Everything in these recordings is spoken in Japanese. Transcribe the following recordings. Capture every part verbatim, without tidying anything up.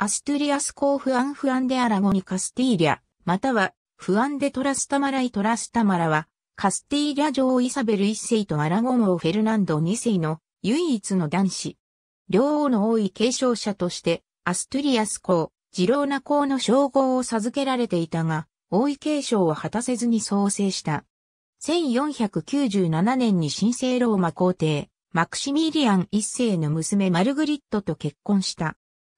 アストゥリアス公フアンフアンデアラゴニカスティーリャ、またはフアンデトラスタマライトラスタマラは、カスティーリャ女イサベル一世とアラゴン王フェルナンド二世の唯一の男子。両王の王位継承者として、アストゥリアス公、ジローナ公の称号を授けられていたが、王位継承を果たせずに早世した。せんよんひゃくきゅうじゅうななねんに神聖ローマ皇帝、マクシミリアン一世の娘マルグリットと結婚した。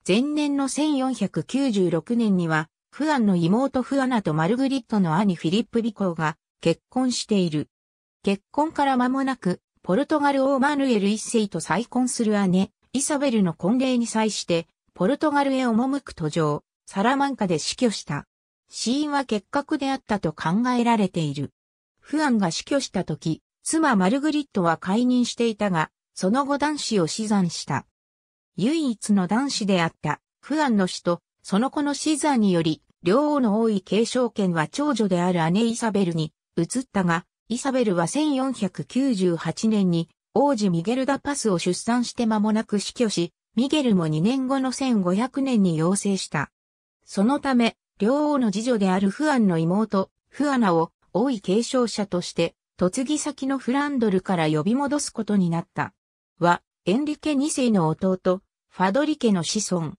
前年のせんよんひゃくきゅうじゅうろくねんには、フアンの妹フアナとマルグリットの兄フィリップヴィ公が結婚している。結婚から間もなく、ポルトガル王マヌエル一世と再婚する姉、イサベルの婚礼に際して、ポルトガルへ赴く途上、サラマンカで死去した。死因は結核であったと考えられている。フアンが死去した時、妻マルグリットは懐妊していたが、その後男子を死産した。唯一の男子であったフアンの死と、その子の死産により、両王の王位継承権は長女である姉イサベルに移ったが、イサベルはせんよんひゃくきゅうじゅうはちねんに王子ミゲル・ダ・パスを出産して間もなく死去し、ミゲルもにねんごのせんごひゃくねんに夭折した。そのため、両王の次女であるフアンの妹、フアナを王位継承者として、嫁ぎ先のフランドルから呼び戻すことになった。は、エンリケに世の弟、ファドリ家の子孫。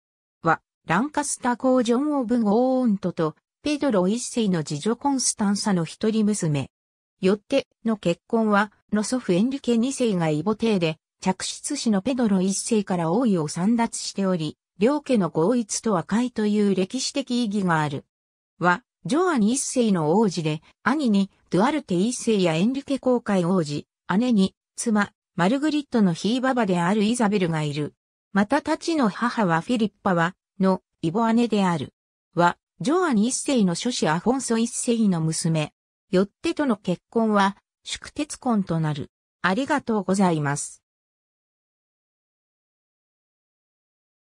は、ランカスター公ジョン・オブ・ゴーントと、ペドロいっ世の次女コンスタンサの一人娘。よって、の結婚は、の祖父エンリケに世が異母弟で、嫡出子のペドロいっ世から王位を簒奪しており、両家の合一と和解という歴史的意義がある。は、ジョアンいっ世の王子で、兄にドゥアルテいっ世やエンリケ公会王子、姉に妻、マルグリットのひいばばであるイザベルがいる。またたちの母はフィリッパは、の異母姉である。は、ジョアンいっ世の諸子アフォンソいっ世の娘。よってとの結婚は、祝徹婚となる。ありがとうございます。